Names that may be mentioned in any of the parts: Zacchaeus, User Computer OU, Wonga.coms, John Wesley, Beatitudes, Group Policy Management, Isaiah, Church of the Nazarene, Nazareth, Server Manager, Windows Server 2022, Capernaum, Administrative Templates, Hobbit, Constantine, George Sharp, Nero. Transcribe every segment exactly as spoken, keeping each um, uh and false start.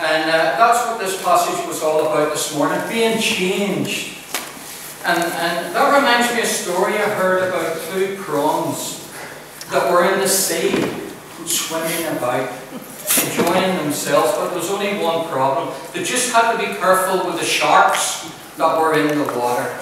And uh, that's what this passage was all about this morning, being changed. And, and that reminds me of a story I heard about two prawns that were in the sea, swimming about, enjoying themselves, but there was only one problem. They just had to be careful with the sharks that were in the water.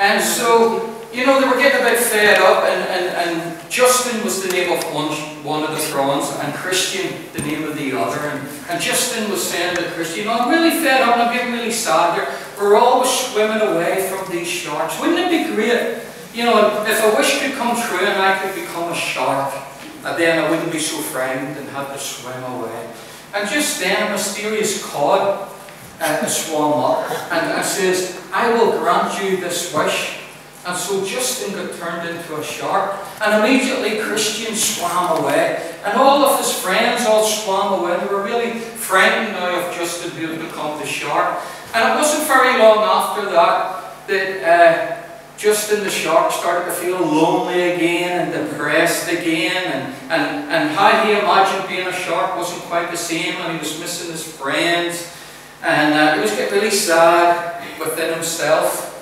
And so, you know, they were getting a bit fed up, and, and, and Justin was the name of one, one of the prawns, and Christian the name of the other. And, and Justin was saying to Christian, I'm really fed up, and I'm getting really sad here. We're always swimming away from these sharks. Wouldn't it be great? You know, if a wish could come true and I could become a shark, and then I wouldn't be so frightened and have to swim away. And just then a mysterious cod uh, swam up and, and says, I will grant you this wish. And so Justin got turned into a shark, and immediately Christian swam away, and all of his friends all swam away. They were really frightened now of Justin being able to become the shark. And it wasn't very long after that that uh, Justin the shark started to feel lonely again and depressed again, and, and, and how he imagined being a shark wasn't quite the same, and he was missing his friends, and uh, he was getting really sad within himself,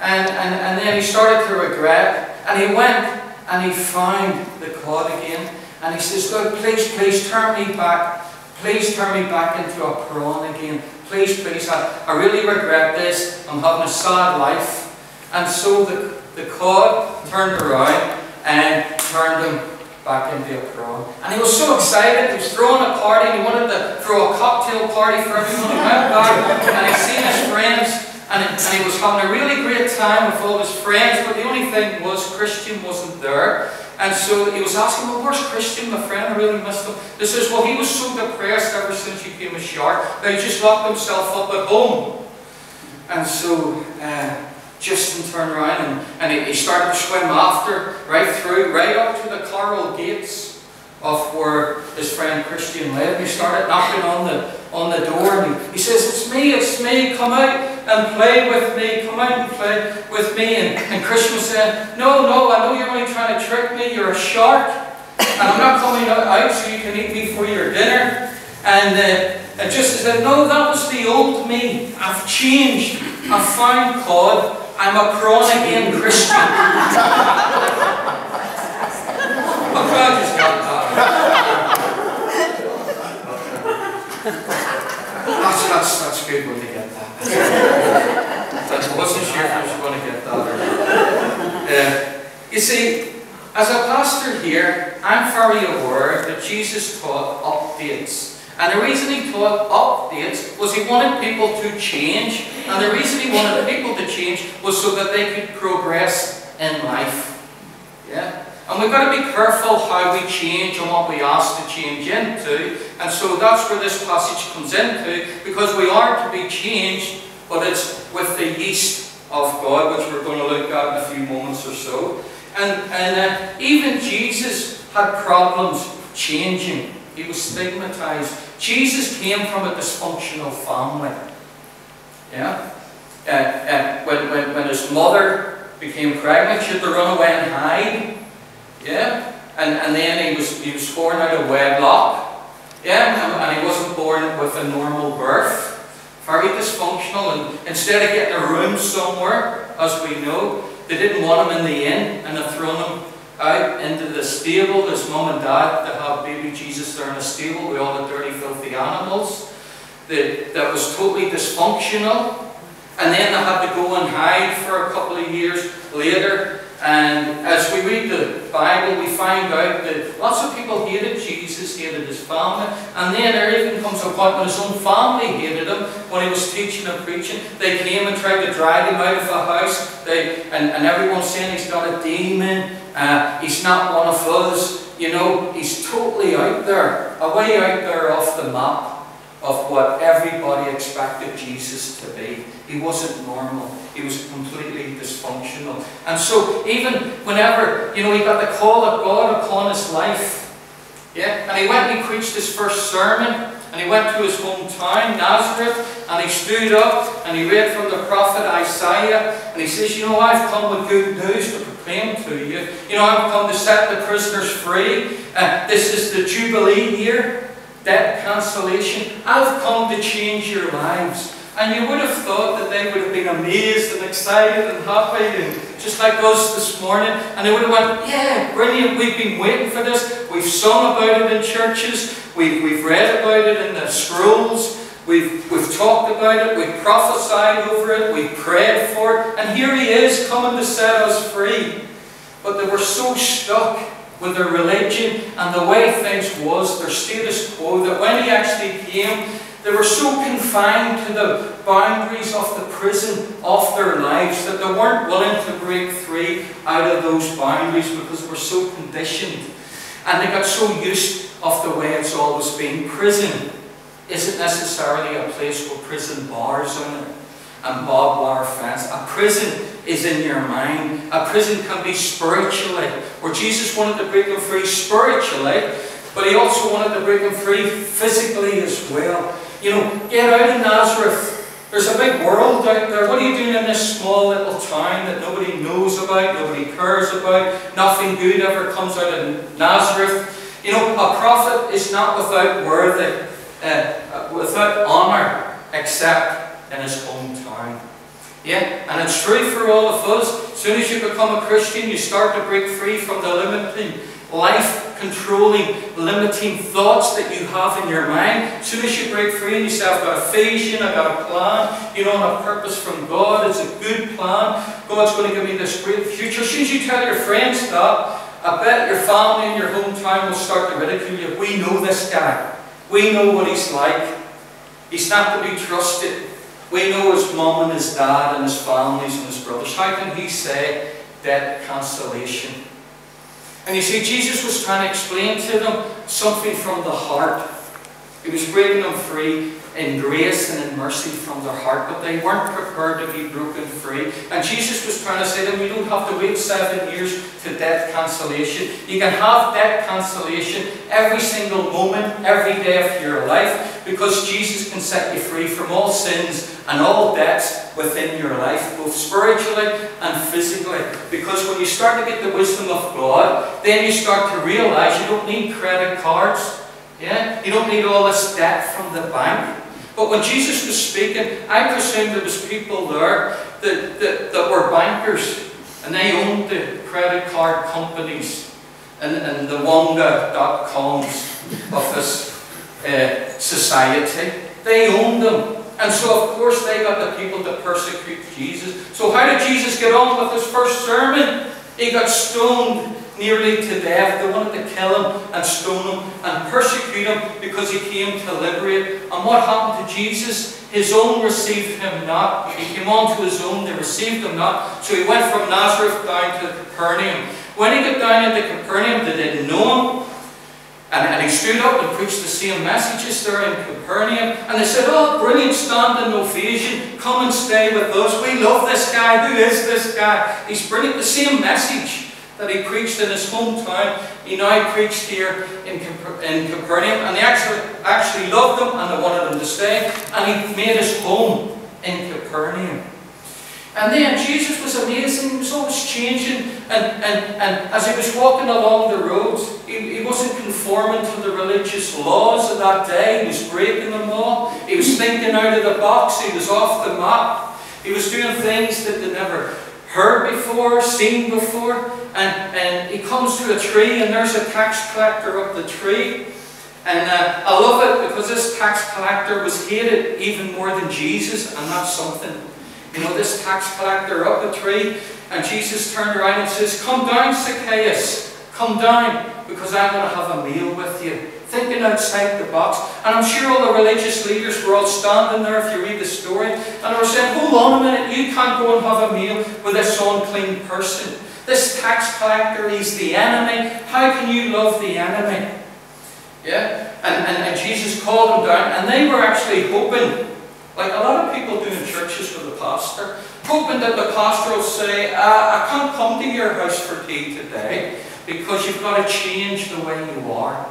and, and, and then he started to regret, and he went and he found the cod again, and he says, Lord, please, please turn me back, please turn me back into a prawn again, please, please, I, I really regret this, I'm having a sad life. And so the, the cod turned around and turned him back into a prawn. And he was so excited, he was throwing a party, he wanted to throw a cocktail party for everyone. He went back and he seen his friends, and, and he was having a really great time with all his friends, but the only thing was Christian wasn't there. And so he was asking, well, where's Christian, my friend? I really missed him. They says, well, he was so depressed ever since he became a shark that he just locked himself up at home. And so... Uh, Justin turned around and, and he, he started to swim after, right through, right up to the coral gates of where his friend Christian lived. He started knocking on the on the door, and he, he says, it's me, it's me, come out and play with me, come out and play with me. And, and Christian said, no, no, I know you're only trying to trick me, you're a shark, and I'm not coming out so you can eat me for your dinner. And, uh, and Justin said, no, that was the old me, I've changed, I've found God. I'm a prawn again Christian. I'm glad you got that. That's, that's, that's good when you get that. I wasn't sure if I was going to get that. Uh, you see, as a pastor here, I'm very aware that Jesus taught updates. And the reason he taught updates was he wanted people to change. And the reason he wanted people to change was so that they could progress in life. Yeah? And we've got to be careful how we change and what we ask to change into. And so that's where this passage comes into, because we are to be changed, but it's with the yeast of God, which we're going to look at in a few moments or so. And, and uh, even Jesus had problems changing. He was stigmatized. Jesus came from a dysfunctional family. Yeah? Uh, uh, when, when, when his mother became pregnant, she had to run away and hide. Yeah? And, and then he was, he was born out of wedlock. Yeah? And, and he wasn't born with a normal birth. Very dysfunctional. And instead of getting a room somewhere, as we know, they didn't want him in the inn, and they thrown him out into the stable. His mum and dad that have baby Jesus there in a stable with all the dirty, filthy animals. That, that was totally dysfunctional. And then they had to go and hide for a couple of years later. And as we read the Bible, we find out that lots of people hated Jesus, hated his family. And then there even comes a point when his own family hated him when he was teaching and preaching. They came and tried to drive him out of the house. They, and, and everyone's saying he's got a demon. Uh, he's not one of us. You know, he's totally out there, away out there off the map of what everybody expected Jesus to be. He wasn't normal. He was completely dysfunctional. And so even whenever, you know, he got the call of God upon his life, yeah, and he went and he preached his first sermon, and he went to his hometown, Nazareth, and he stood up and he read from the prophet Isaiah, and he says, you know, I've come with good news to proclaim to you. You know, I've come to set the prisoners free. Uh, this is the Jubilee year. that consolation. I've come to change your lives. And you would have thought that they would have been amazed and excited and happy, and just like us this morning. And they would have went, yeah, brilliant, we've been waiting for this. We've sung about it in churches. We've, we've read about it in the scrolls. We've, we've talked about it. We've prophesied over it. We've prayed for it. And here he is coming to set us free. But they were so stuck with their religion and the way things was, their status quo, that when he actually came, they were so confined to the boundaries of the prison of their lives that they weren't willing to break free out of those boundaries because they were so conditioned. And they got so used of the way it's always been. Prison isn't necessarily a place with prison bars on it and barbed wire fence. A prison is in your mind. A prison can be spiritually, where Jesus wanted to break them free spiritually, but he also wanted to break them free physically as well. You know, get out of Nazareth. There's a big world out there. What are you doing in this small little town that nobody knows about, nobody cares about? Nothing good ever comes out of Nazareth. You know, a prophet is not without worthy, uh, without honour, except in his hometown. Yeah, and it's true for all of us. As soon as you become a Christian, you start to break free from the limiting, life-controlling, limiting thoughts that you have in your mind. As soon as you break free and you say, I've got a vision, I've got a plan, you know, and a purpose from God, it's a good plan, God's going to give me this great future. As soon as you tell your friends that, I bet your family and your hometown will start to ridicule you. We know this guy. We know what he's like. He's not to be trusted. We know his mum and his dad and his families and his brothers. How can he say that consolation? And you see, Jesus was trying to explain to them something from the heart. He was breaking them free in grace and in mercy from their heart, but they weren't prepared to be broken free. And Jesus was trying to say to them, you don't have to wait seven years to that consolation. You can have that consolation every single moment, every day of your life, because Jesus can set you free from all sins and all debts within your life, both spiritually and physically. Because when you start to get the wisdom of God, then you start to realise you don't need credit cards. Yeah? You don't need all this debt from the bank. But when Jesus was speaking, I presume there was people there that, that, that were bankers, and they owned the credit card companies and, and the Wonga dot coms of this uh, society. They owned them. And so of course they got the people to persecute Jesus. So how did Jesus get on with his first sermon? He got stoned nearly to death. They wanted to kill him and stone him and persecute him because he came to liberate. And what happened to Jesus? His own received him not. He came on to his own, they received him not. So he went from Nazareth down to Capernaum. When he got down into Capernaum, they didn't know him. And, and he stood up and preached the same messages there in Capernaum. And they said, oh, brilliant standing ovation. Come and stay with us. We love this guy. Who is this guy? He's brilliant. The same message that he preached in his hometown, he now preached here in, Caper in Capernaum. And they actually, actually loved him and they wanted him to stay. And he made his home in Capernaum. And then Jesus was amazing. He was always changing. And, and, and as he was walking along the roads, he, he wasn't conforming to the religious laws of that day. He was breaking them all. He was thinking out of the box. He was off the map. He was doing things that they never heard before, seen before. And, and he comes to a tree, and there's a tax collector up the tree. And uh, I love it because this tax collector was hated even more than Jesus, and that's something. You know, this tax collector up the tree, and Jesus turned around and says, come down, Zacchaeus, come down, because I'm going to have a meal with you. Thinking outside the box. And I'm sure all the religious leaders were all standing there if you read the story, and they were saying, hold on a minute, you can't go and have a meal with this unclean person. This tax collector is the enemy. How can you love the enemy? Yeah? And, and, and Jesus called them down, and they were actually hoping, like a lot of people do in churches with the pastor, hoping that the pastor will say, uh, I can't come to your house for tea today because you've got to change the way you are.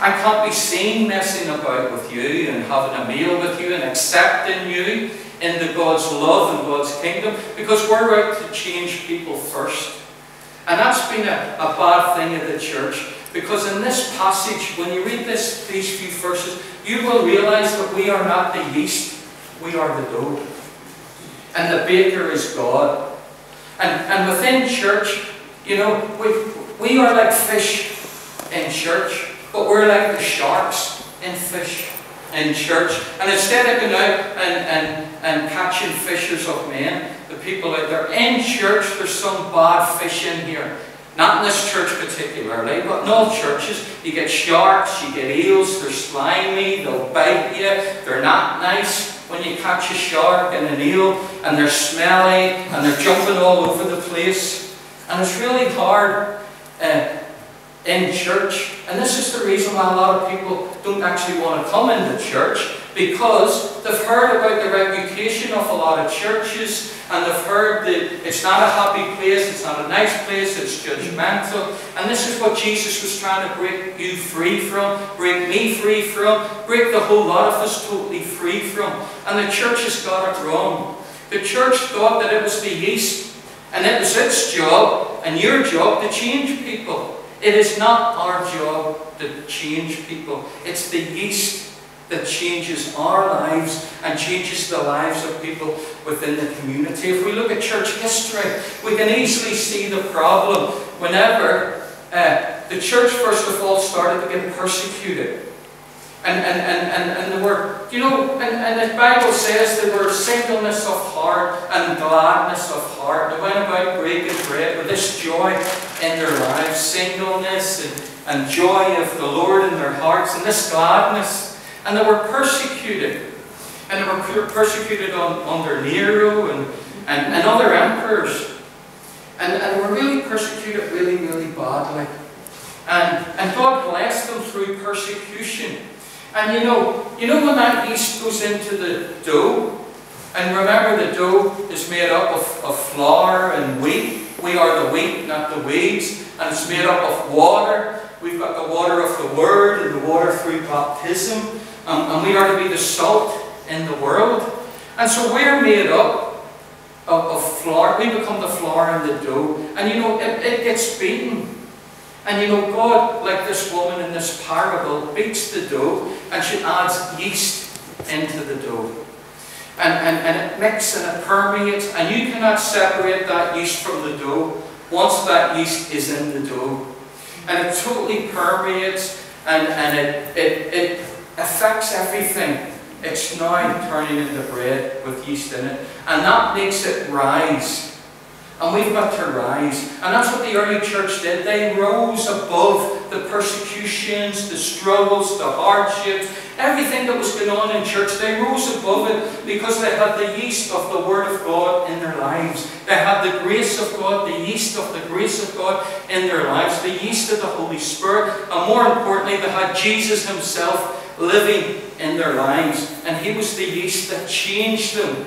I can't be seen messing about with you and having a meal with you and accepting you into God's love and God's kingdom because we're out to change people first. And that's been a, a bad thing in the church. Because in this passage, when you read this, these few verses, you will realize that we are not the yeast, we are the dough. And the baker is God. And, and within church, you know, we, we are like fish in church, but we're like the sharks in fish in church. And instead of going out and, and, and catching fishers of men, the people out there, in church there's some bad fish in here. Not in this church particularly, but in all churches. You get sharks, you get eels, they're slimy, they'll bite you, they're not nice. When you catch a shark and an eel, and they're smelly, and they're jumping all over the place. And it's really hard uh, in church. And this is the reason why a lot of people don't actually want to come into church, because they've heard about the reputation of a lot of churches, and they've heard that it's not a happy place, it's not a nice place, it's judgmental. And this is what Jesus was trying to break you free from, break me free from, break the whole lot of us totally free from. And the church has got it wrong. The church thought that it was the yeast, and it was its job and your job to change people. It is not our job to change people. It's the yeast that changes our lives and changes the lives of people within the community. If we look at church history, we can easily see the problem whenever uh, the church first of all started to get persecuted. And, and, and, and, and there were, you know, and, and the Bible says there were singleness of heart and gladness of heart. They went about breaking bread with this joy in their lives, singleness and, and joy of the Lord in their hearts, and this gladness. And they were persecuted. And they were persecuted on, under Nero and, and, and other emperors. And, and they were really persecuted really, really badly. And, and God blessed them through persecution. And you know, you know when that yeast goes into the dough, and remember the dough is made up of, of flour and wheat. We are the wheat, not the weeds. And it's made up of water. We've got the water of the Word and the water through baptism. Um, and we are to be the salt in the world. And so we're made up of, of flour. We become the flour and the dough. And you know, it, it gets beaten. And you know, God, like this woman in this parable, beats the dough and she adds yeast into the dough. And, and, and it mixes and it permeates. And you cannot separate that yeast from the dough once that yeast is in the dough. And it totally permeates and, and it, it, it affects everything. It's now turning into bread with yeast in it. And that makes it rise. And we've got to rise. And that's what the early church did. They rose above the persecutions, the struggles, the hardships, everything that was going on in church. They rose above it because they had the yeast of the Word of God in their lives. They had the grace of God, the yeast of the grace of God in their lives, the yeast of the Holy Spirit. And more importantly, they had Jesus Himself living in their lives. And He was the yeast that changed them.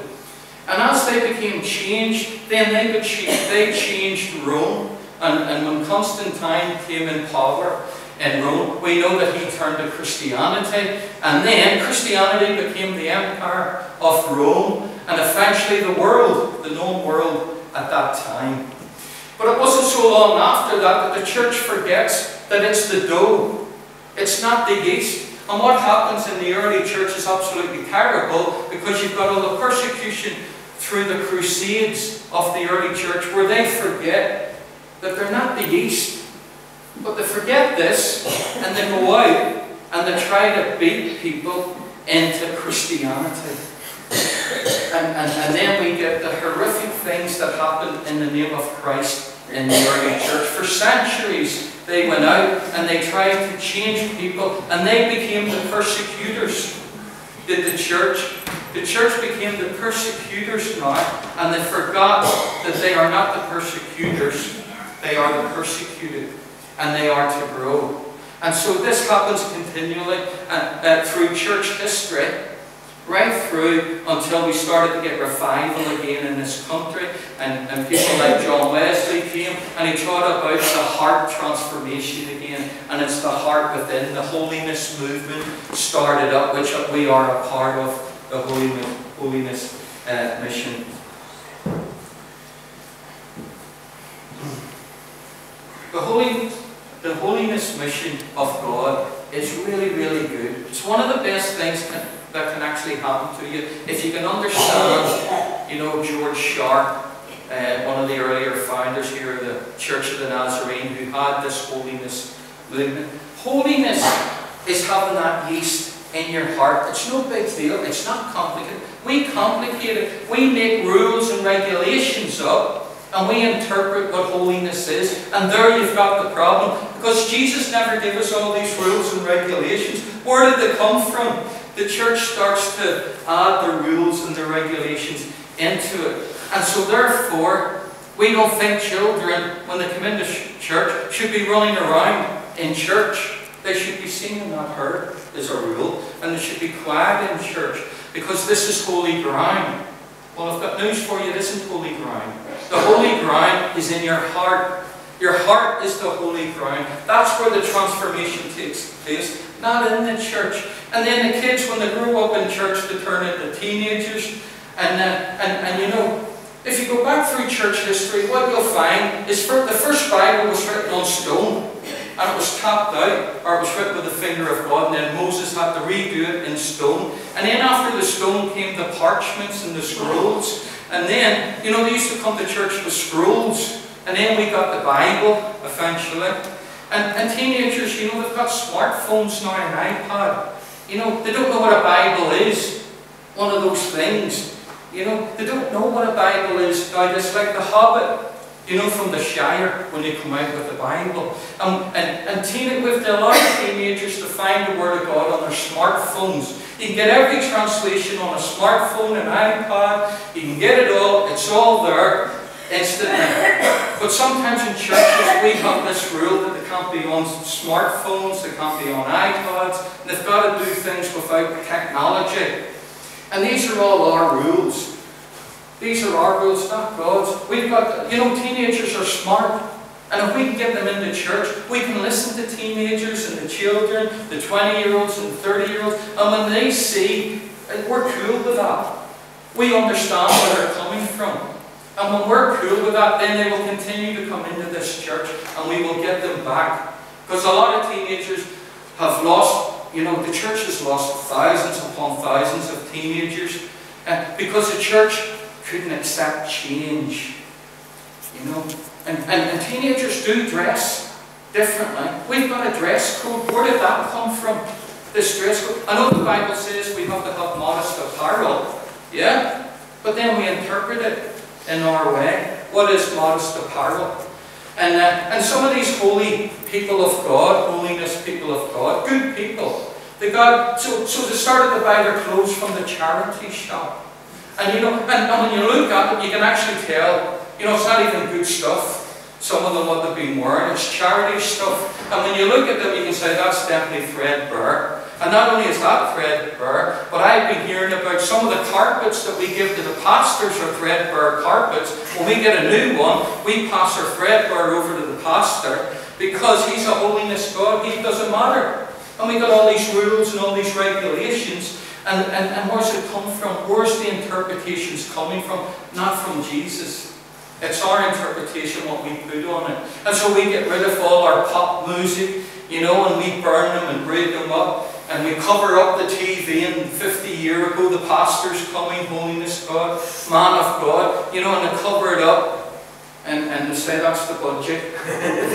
And as they became changed, then they, would change, they changed Rome. And, and when Constantine came in power in Rome, we know that he turned to Christianity. And then Christianity became the empire of Rome and eventually the world, the known world at that time. But it wasn't so long after that that the church forgets that it's the dough. It's not the yeast. And what happens in the early church is absolutely terrible, because you've got all the persecution through the crusades of the early church, where they forget that they're not the yeast. But they forget this and they go out and they try to beat people into Christianity. And, and, and then we get the horrific things that happened in the name of Christ in the early church. For centuries they went out and they tried to change people, and they became the persecutors. Did the church? The church became the persecutors now, and they forgot that they are not the persecutors. They are the persecuted, and they are to grow. And so this happens continually and, uh, through church history, right through until we started to get revival again in this country. And, and people like John Wesley came and he taught about the heart transformation again. And it's the heart within. The holiness movement started up, which we are a part of, the holiness, holiness uh, mission. The holy, the holiness mission of God is really, really good. It's one of the best things that, that can actually happen to you. If you can understand, you know, George Sharp, uh, one of the earlier founders here of the Church of the Nazarene, who had this holiness movement. Holiness is having that yeast in your heart. It's no big deal. It's not complicated. We complicate it. We make rules and regulations up. And we interpret what holiness is. And there you've got the problem. Because Jesus never gave us all these rules and regulations. Where did they come from? The church starts to add the rules and the regulations into it. And so therefore, we don't think children, when they come into church, should be running around in church. They should be seen and not heard is a rule. And they should be quiet in church. Because this is holy ground. Well, I've got news for you. It isn't holy ground. The holy ground is in your heart. Your heart is the holy ground. That's where the transformation takes place, not in the church. And then the kids, when they grow up in church, they turn into teenagers. And, uh, and, and you know, if you go back through church history, what you'll find is for the first Bible was written on stone. And it was tapped out, or it was written with the finger of God. And then Moses had to redo it in stone. And then after the stone came the parchments and the scrolls. And then, you know, they used to come to church with scrolls. And then we got the Bible, eventually. And, and teenagers, you know, they've got smartphones now and an iPad. You know, they don't know what a Bible is. One of those things. You know, they don't know what a Bible is. Now, it's like the Hobbit, you know, from the Shire, when they come out with the Bible. Um, and and teen, with the lot of teenagers to find the Word of God on their smartphones. You can get every translation on a smartphone, an iPad. You can get it all. It's all there instantly. But sometimes in churches we have this rule that they can't be on smartphones, they can't be on iPads. And they've got to do things without technology. And these are all our rules. These are our rules, not God's. We've got, you know, teenagers are smart. And if we can get them into church, we can listen to teenagers and the children, the twenty-year-olds and the thirty-year-olds. And when they see, we're cool with that. We understand where they're coming from. And when we're cool with that, then they will continue to come into this church and we will get them back. Because a lot of teenagers have lost, you know, the church has lost thousands upon thousands of teenagers. Uh, because the church couldn't accept change. You know? And, and, and teenagers do dress differently. We've got a dress code. Where did that come from? This dress code. I know the Bible says we have to have modest apparel. Yeah? But then we interpret it in our way. What is modest apparel? And, uh, and some of these holy people of God, holiness people of God, good people, they got, so, so they started to buy their clothes from the charity shop. And you know, and, and when you look at it, you can actually tell. You know, it's not even good stuff. Some of them what they've been wearing. It's charity stuff. And when you look at them, you can say, that's definitely threadbare. And not only is that threadbare, but I've been hearing about some of the carpets that we give to the pastors are threadbare carpets. When we get a new one, we pass our threadbare over to the pastor because he's a holiness God. He doesn't matter. And we've got all these rules and all these regulations. And, and, and where's it come from? Where's the interpretations coming from? Not from Jesus. It's our interpretation, what we put on it. And so we get rid of all our pop music, you know, and we burn them and break them up. And we cover up the T V. And fifty years ago, the pastor's coming, holiness God, man of God, you know, and they cover it up. And, and they say, that's the budget. and,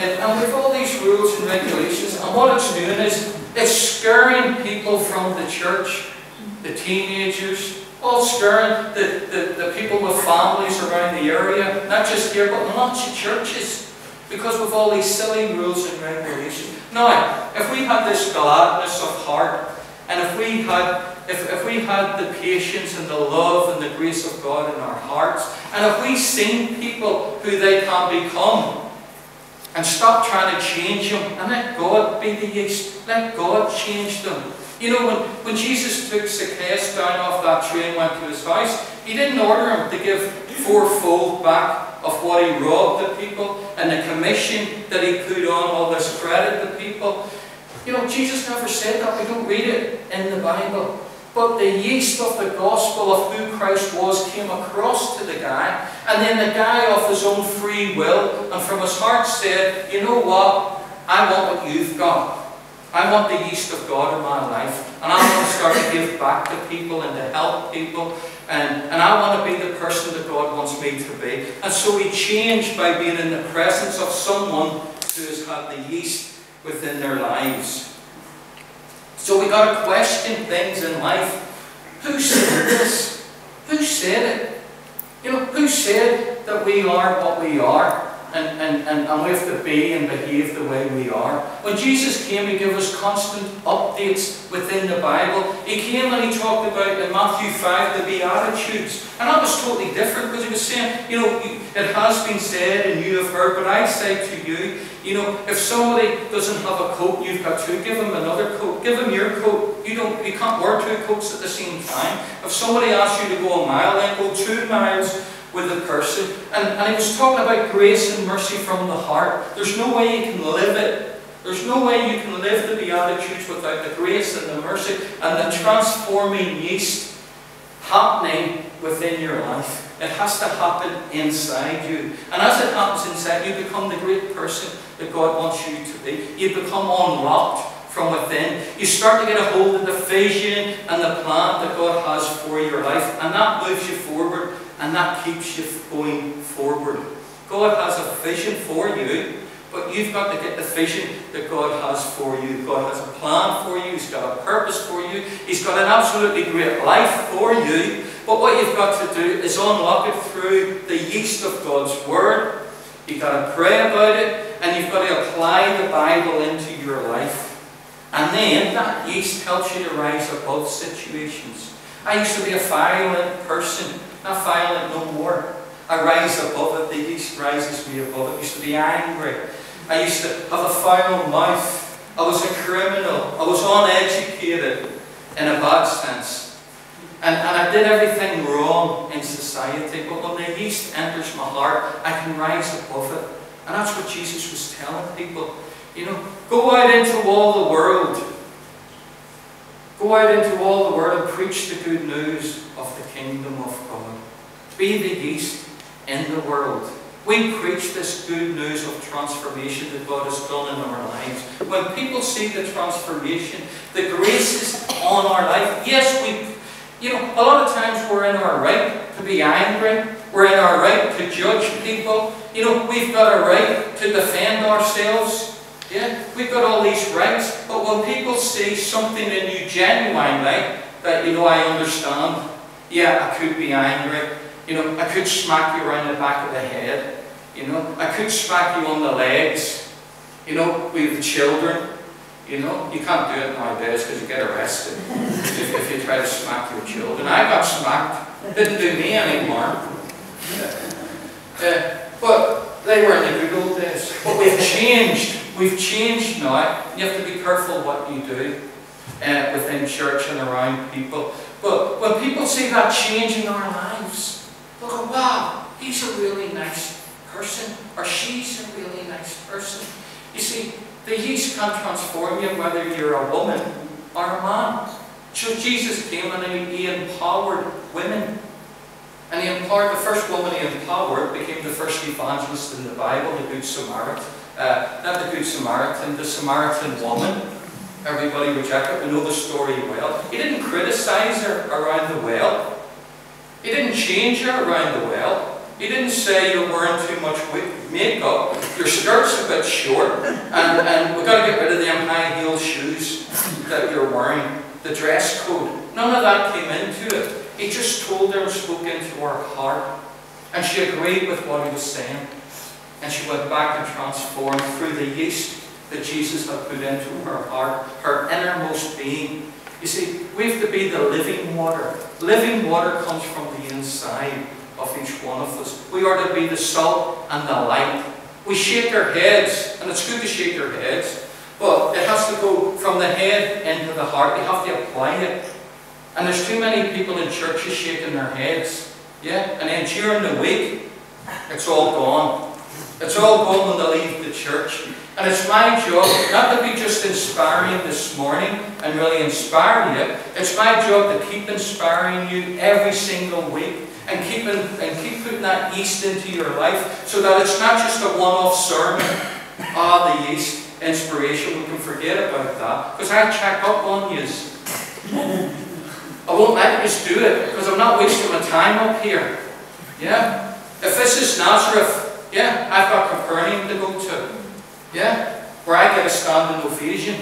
and we have all these rules and regulations. And what it's doing is, it's scaring people from the church, the teenagers, all stirring the, the, the people with families around the area, not just here, but lots of churches, because with all these silly rules and regulations. Now, if we had this gladness of heart, and if we had, if, if we had the patience and the love and the grace of God in our hearts, and if we seen people who they can become, and stop trying to change them, and let God be the yeast, let God change them. You know, when, when Jesus took Zacchaeus down off that tree and went to his house, he didn't order him to give fourfold back of what he robbed the people and the commission that he put on all this credit to people. You know, Jesus never said that. We don't read it in the Bible. But the yeast of the gospel of who Christ was came across to the guy, and then the guy of his own free will and from his heart said, you know what, I want what you've got. I want the yeast of God in my life, and I want to start to give back to people and to help people, and, and I want to be the person that God wants me to be. And so he changed by being in the presence of someone who has had the yeast within their lives. So we've got to question things in life. Who said this? Who said it? You know, who said that we are what we are? And, and, and, and we have to be and behave the way we are. When Jesus came, he gave us constant updates within the Bible. He came and he talked about in Matthew five, the Beatitudes. And that was totally different because he was saying, you know, it has been said and you have heard, but I say to you, you know, if somebody doesn't have a coat, you've got to give them another coat. Give them your coat. You don't, you can't wear two coats at the same time. If somebody asks you to go a mile, then go two miles with the person. And, and he was talking about grace and mercy from the heart. There's no way you can live it. There's no way you can live the Beatitudes without the grace and the mercy and the transforming yeast happening within your life. It has to happen inside you. And as it happens inside, you become the great person that God wants you to be. You become unlocked from within. You start to get a hold of the vision and the plan that God has for your life. And that moves you forward. And that keeps you going forward. God has a vision for you, but you've got to get the vision that God has for you. God has a plan for you. He's got a purpose for you. He's got an absolutely great life for you. But what you've got to do is unlock it through the yeast of God's Word. You've got to pray about it, and you've got to apply the Bible into your life. And then that yeast helps you to rise above situations. I used to be a violent person. Not violent no more. I rise above it. The yeast rises me above it. I used to be angry. I used to have a foul mouth. I was a criminal. I was uneducated in a bad sense. And, and I did everything wrong in society. But when the yeast enters my heart, I can rise above it. And that's what Jesus was telling people. You know, go out into all the world. Go out into all the world and preach the good news of the kingdom of God. Be the yeast in the world. We preach this good news of transformation that God has done in our lives. When people see the transformation, the graces on our life, yes, we, you know, a lot of times we're in our right to be angry. We're in our right to judge people. You know, we've got a right to defend ourselves. Yeah, we've got all these rights, but when people see something in you genuinely that, you know, I understand, yeah, I could be angry, you know, I could smack you around the back of the head, you know, I could smack you on the legs, you know, with the children, you know, you can't do it nowadays because you get arrested if, if you try to smack your children. I got smacked, didn't do me any harm. Uh, but they were in the good old days. But we've changed. We've changed now. You have to be careful what you do uh, within church and around people. But when people see that change in our lives, they'll go, wow, he's a really nice person, or she's a really nice person. You see, the yeast can transform you whether you're a woman or a man. So Jesus came and he empowered women. And he empowered, the first woman he empowered became the first evangelist in the Bible, the Good Samaritan. Uh, not the Good Samaritan, the Samaritan woman. Everybody rejected. We know the story well. He didn't criticize her around the well. He didn't change her around the well. He didn't say you're wearing too much makeup, your skirt's a bit short, and, and we've got to get rid of them high heel shoes that you're wearing, the dress code. None of that came into it. He just told her and spoke into her heart. And she agreed with what he was saying. And she went back and transformed through the yeast that Jesus had put into her heart, her innermost being. You see, we have to be the living water. Living water comes from the inside of each one of us. We are to be the salt and the light. We shake our heads, and it's good to shake our heads, but it has to go from the head into the heart. You have to apply it. And there's too many people in churches shaking their heads. Yeah? And then during the week, it's all gone. It's all gone when they leave the church. And it's my job not to be just inspiring this morning and really inspiring you. It's my job to keep inspiring you every single week and keep, in, and keep putting that yeast into your life so that it's not just a one-off sermon. Ah, the yeast inspiration. We can forget about that because I check up on yous. I won't let yous do it because I'm not wasting my time up here. Yeah? If this is Nazareth, yeah, I've got Capernaum to go to. Yeah, where I get a standing ovation.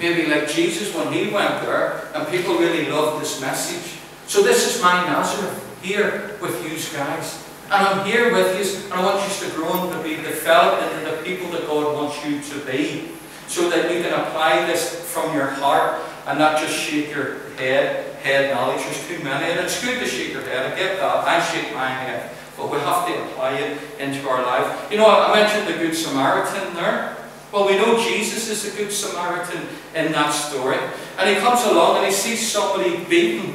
Maybe like Jesus when he went there, and people really loved this message. So this is my Nazareth, here with you guys. And I'm here with you, and I want you to grow and to be developed into the people that God wants you to be. So that you can apply this from your heart, and not just shake your head, head knowledge. There's too many, and it's good to shake your head, I get that, I shake my head. But we have to apply it into our life. You know, I mentioned the Good Samaritan there. Well, we know Jesus is the Good Samaritan in that story. And he comes along and he sees somebody beaten.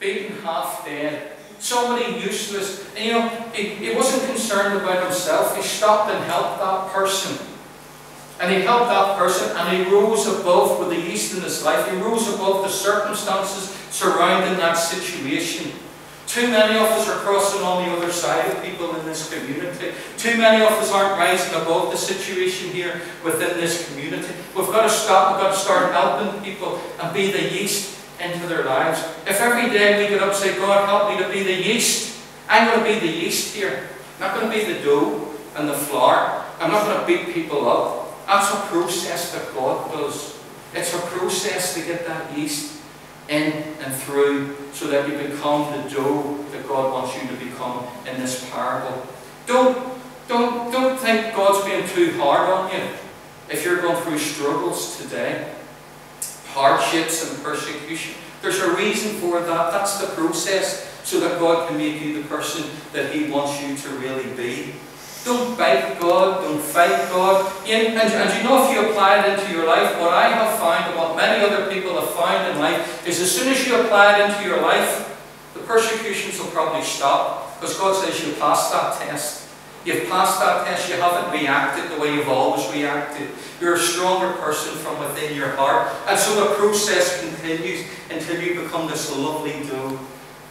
Beaten half dead. Somebody useless. And you know, he, he wasn't concerned about himself. He stopped and helped that person. And he helped that person and he rose above with the yeast in his life. He rose above the circumstances surrounding that situation. Too many of us are crossing on the other side of people in this community. Too many of us aren't rising above the situation here within this community. We've got to stop, we've got to start helping people and be the yeast into their lives. If every day we get up and say, God, help me to be the yeast. I'm going to be the yeast here. I'm not going to be the dough and the flour. I'm not going to beat people up. That's a process that God does. It's a process to get that yeast in and through, so that you become the dough that God wants you to become in this parable. Don't, don't, don't think God's being too hard on you if you're going through struggles today, hardships and persecution. There's a reason for that. That's the process, so that God can make you the person that He wants you to really be. Don't bite God, don't fight God. And, and you know, if you apply it into your life, what I have found and what many other people have found in life is as soon as you apply it into your life, the persecutions will probably stop. Because God says you passed that test. You've passed that test, you haven't reacted the way you've always reacted. You're a stronger person from within your heart. And so the process continues until you become this lovely dough.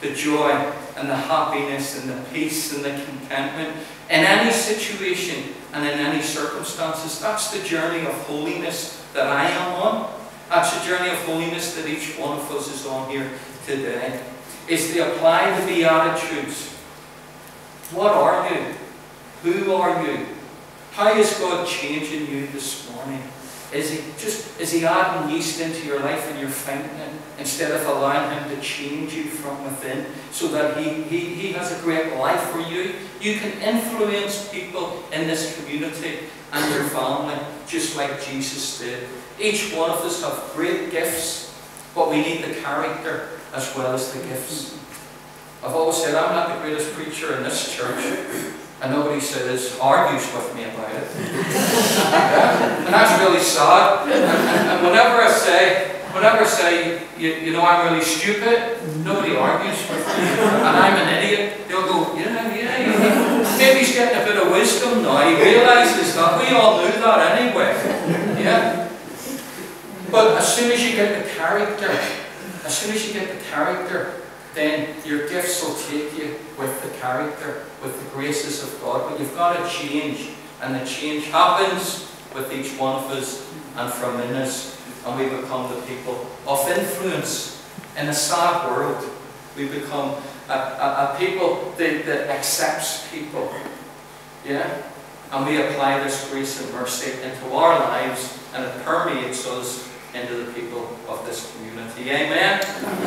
The joy and the happiness and the peace and the contentment in any situation and in any circumstances. That's the journey of holiness that I am on. That's the journey of holiness that each one of us is on here today. Is to apply the Beatitudes. What are you? Who are you? How is God changing you this morning? Is he just is he adding yeast into your life and you're fighting it instead of allowing him to change you from within so that he, he, he has a great life for you? You can influence people in this community and your family just like Jesus did. Each one of us have great gifts, but we need the character as well as the gifts. I've always said I'm not the greatest preacher in this church. And nobody says, argues with me about it. Yeah? And that's really sad. And, and, and whenever I say, whenever I say, you, you know, I'm really stupid, nobody argues with me. And I'm an idiot. They'll go, yeah, yeah, yeah. Maybe he's getting a bit of wisdom now. He realises that. We all knew that anyway. Yeah? But as soon as you get the character, as soon as you get the character, then your gifts will take you with the character, with the graces of God. But you've got to change. And the change happens with each one of us and from in us. And we become the people of influence. In a sad world, we become a, a, a people that, that accepts people. Yeah? And we apply this grace and mercy into our lives and it permeates us into the people of this community. Amen?